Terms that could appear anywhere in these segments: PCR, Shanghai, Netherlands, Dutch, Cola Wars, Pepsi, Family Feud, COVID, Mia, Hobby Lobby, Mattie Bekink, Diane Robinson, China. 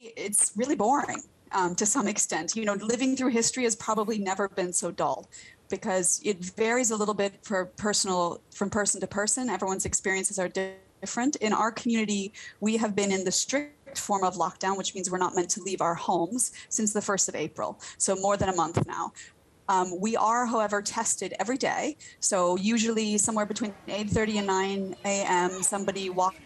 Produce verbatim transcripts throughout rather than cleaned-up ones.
It's really boring um, to some extent. You know, living through history has probably never been so dull, because it varies a little bit for personal from person to person. Everyone's experiences are different. In our community, we have been in the strict form of lockdown, which means we're not meant to leave our homes since the first of April, so more than a month now. Um, we are, however, tested every day. So usually somewhere between eight thirty and nine a m, somebody walks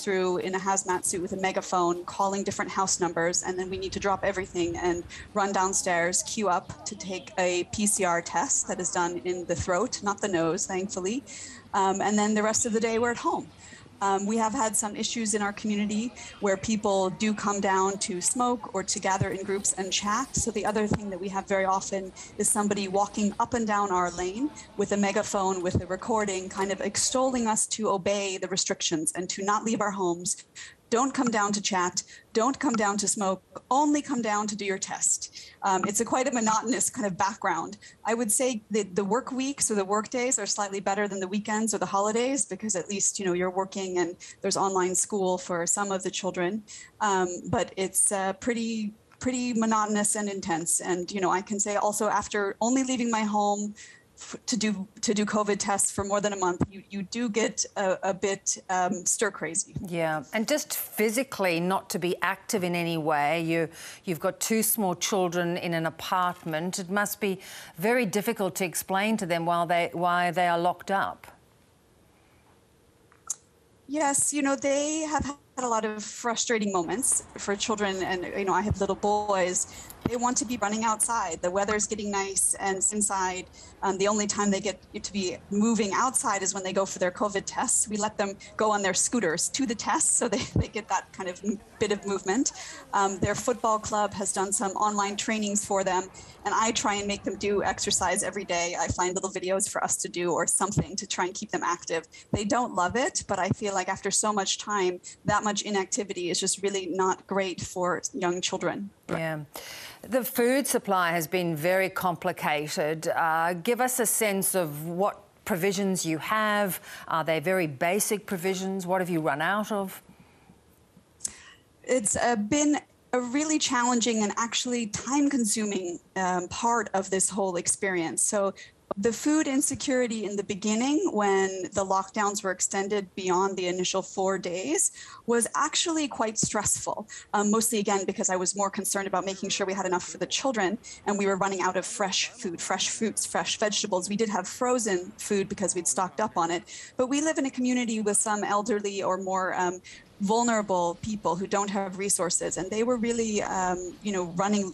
through in a hazmat suit with a megaphone calling different house numbers, and then we need to drop everything and run downstairs, queue up to take a P C R test that is done in the throat, not the nose, thankfully. Um, and then the rest of the day we're at home. Um, we have had some issues in our community where people do come down to smoke or to gather in groups and chat. So the other thing that we have very often is somebody walking up and down our lane with a megaphone, with a recording, kind of extolling us to obey the restrictions and to not leave our homes. Don't come down to chat, don't come down to smoke, only come down to do your test. Um, it's a quite a monotonous kind of background. I would say that the work weeks or the work days are slightly better than the weekends or the holidays, because at least, you know, you're working and there's online school for some of the children. Um, but it's uh, pretty, pretty monotonous and intense. And, you know, I can say also, after only leaving my home to do to do COVID tests for more than a month, you, you do get a, a bit um, stir crazy. Yeah, and just physically not to be active in any way. You you've got two small children in an apartment. It must be very difficult to explain to them while they why they are locked up. Yes, you know, they have had a lot of frustrating moments for children, and you know, I have little boys. They want to be running outside. The weather's getting nice, and it's inside. Um, the only time they get to be moving outside is when they go for their COVID tests. We let them go on their scooters to the test, so they, they get that kind of bit of movement. Um, their football club has done some online trainings for them, and I try and make them do exercise every day. I find little videos for us to do or something to try and keep them active. They don't love it, but I feel like after so much time, that much inactivity is just really not great for young children. Yeah. The food supply has been very complicated. Uh, give us a sense of what provisions you have. Are they very basic provisions? What have you run out of? It's uh, been a really challenging and actually time-consuming um, part of this whole experience. So the food insecurity in the beginning, when the lockdowns were extended beyond the initial four days, was actually quite stressful, um, mostly, again, because I was more concerned about making sure we had enough for the children, and we were running out of fresh food, fresh fruits, fresh vegetables. We did have frozen food because we'd stocked up on it, but we live in a community with some elderly or more um, vulnerable people who don't have resources, and they were really, um, you know, running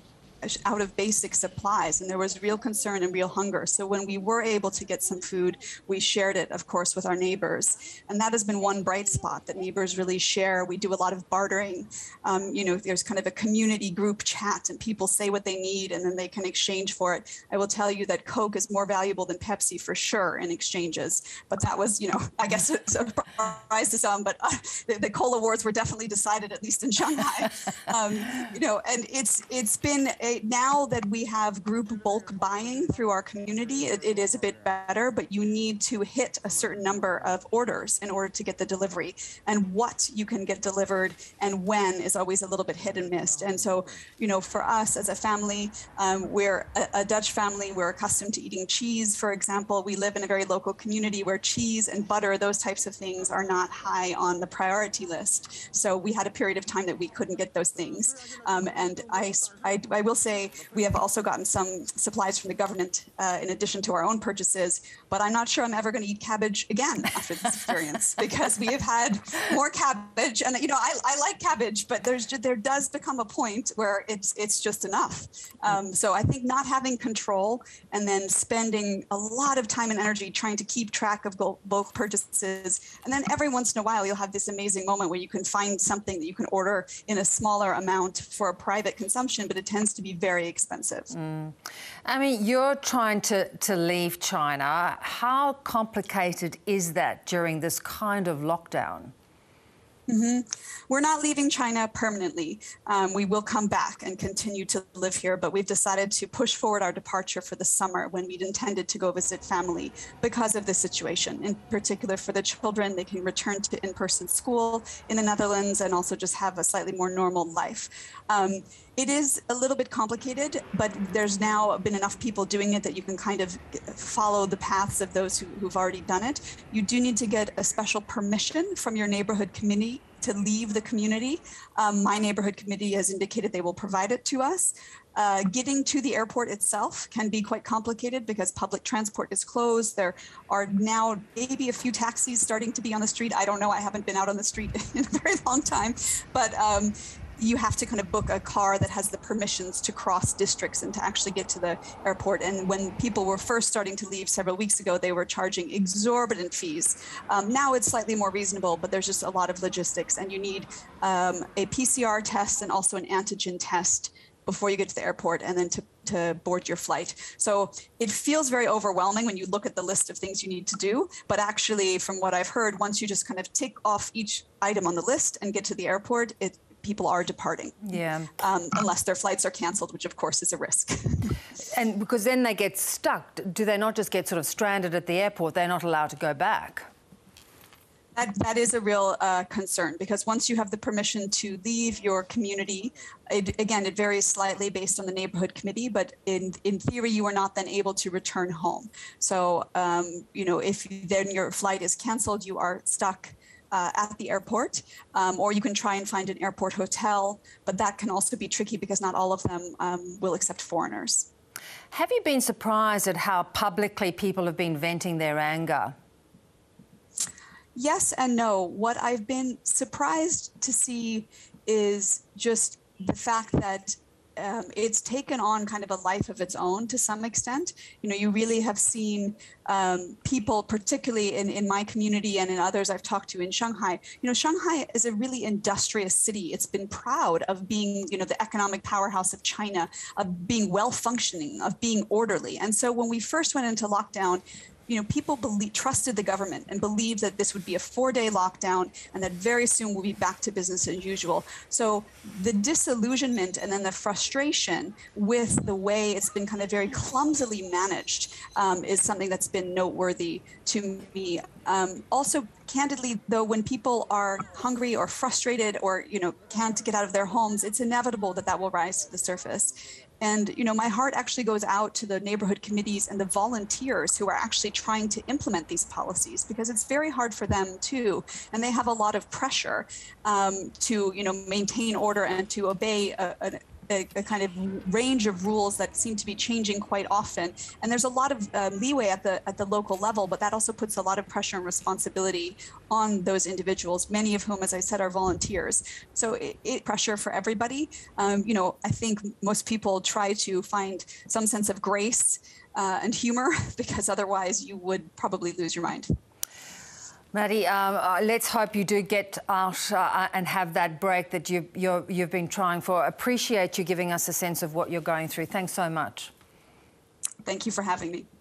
out of basic supplies, and there was real concern and real hunger. So when we were able to get some food, we shared it, of course, with our neighbors. And that has been one bright spot that neighbors really share. We do a lot of bartering. Um, you know, there's kind of a community group chat, and people say what they need, and then they can exchange for it. I will tell you that Coke is more valuable than Pepsi for sure in exchanges. But that was, you know, I guess a surprise to some, but uh, the, the Cola Wars were definitely decided, at least in Shanghai. Um, you know, and it's it's been a now that we have group bulk buying through our community, it, it is a bit better, but you need to hit a certain number of orders in order to get the delivery. And what you can get delivered and when is always a little bit hit and missed. And so, you know, for us as a family, um, we're a, a Dutch family, we're accustomed to eating cheese, for example. We live in a very local community where cheese and butter, those types of things, are not high on the priority list. So we had a period of time that we couldn't get those things. Um, and I, I, I will say we have also gotten some supplies from the government uh, in addition to our own purchases, but I'm not sure I'm ever going to eat cabbage again after this experience, because we have had more cabbage. And, you know, I, I like cabbage, but there's there does become a point where it's it's just enough. Um, so I think not having control and then spending a lot of time and energy trying to keep track of bulk purchases, and then every once in a while you'll have this amazing moment where you can find something that you can order in a smaller amount for a private consumption, but it tends to be very expensive. Mm. I mean, you're trying to, to leave China. How complicated is that during this kind of lockdown? Mm-hmm. We're not leaving China permanently. Um, we will come back and continue to live here, but we've decided to push forward our departure for the summer when we'd intended to go visit family because of the situation. In particular for the children, they can return to in-person school in the Netherlands and also just have a slightly more normal life. Um, It is a little bit complicated, but there's now been enough people doing it that you can kind of follow the paths of those who, who've already done it. You do need to get a special permission from your neighborhood committee to leave the community. Um, my neighborhood committee has indicated they will provide it to us. Uh, getting to the airport itself can be quite complicated because public transport is closed. There are now maybe a few taxis starting to be on the street. I don't know, I haven't been out on the street in a very long time, but um, you have to kind of book a car that has the permissions to cross districts and to actually get to the airport. And when people were first starting to leave several weeks ago, they were charging exorbitant fees. Um, now it's slightly more reasonable, but there's just a lot of logistics, and you need um, a P C R test and also an antigen test before you get to the airport and then to, to board your flight. So it feels very overwhelming when you look at the list of things you need to do, but actually from what I've heard, once you just kind of tick off each item on the list and get to the airport, it people are departing. Yeah. Um, unless their flights are cancelled, which of course is a risk. And because then they get stuck. Do they not just get sort of stranded at the airport? They're not allowed to go back. That, that is a real uh, concern, because once you have the permission to leave your community, it, again, it varies slightly based on the neighborhood committee, but in, in theory, you are not then able to return home. So, um, you know, if then your flight is cancelled, you are stuck Uh, at the airport, um, or you can try and find an airport hotel, but that can also be tricky because not all of them um, will accept foreigners. Have you been surprised at how publicly people have been venting their anger? Yes and no. What I've been surprised to see is just the fact that Um, it's taken on kind of a life of its own to some extent. You know, you really have seen um, people, particularly in, in my community and in others I've talked to in Shanghai. You know, Shanghai is a really industrious city. It's been proud of being, you know, the economic powerhouse of China, of being well-functioning, of being orderly. And so when we first went into lockdown, you know, people believe, trusted the government and believed that this would be a four-day lockdown and that very soon we'll be back to business as usual. So the disillusionment and then the frustration with the way it's been kind of very clumsily managed um, is something that's been noteworthy to me. Um, also, candidly, though, when people are hungry or frustrated or, you know, can't get out of their homes, it's inevitable that that will rise to the surface. And, you know, my heart actually goes out to the neighborhood committees and the volunteers who are actually trying to implement these policies, because it's very hard for them, too. And they have a lot of pressure um, to, you know, maintain order and to obey a, a A, a kind of range of rules that seem to be changing quite often. And there's a lot of uh, leeway at the at the local level, but that also puts a lot of pressure and responsibility on those individuals, many of whom, as I said, are volunteers. So it, it pressure for everybody. Um, you know, I think most people try to find some sense of grace uh, and humor, because otherwise you would probably lose your mind. Mattie, um, uh, let's hope you do get out uh, and have that break that you've, you're, you've been trying for. Appreciate you giving us a sense of what you're going through. Thanks so much. Thank you for having me.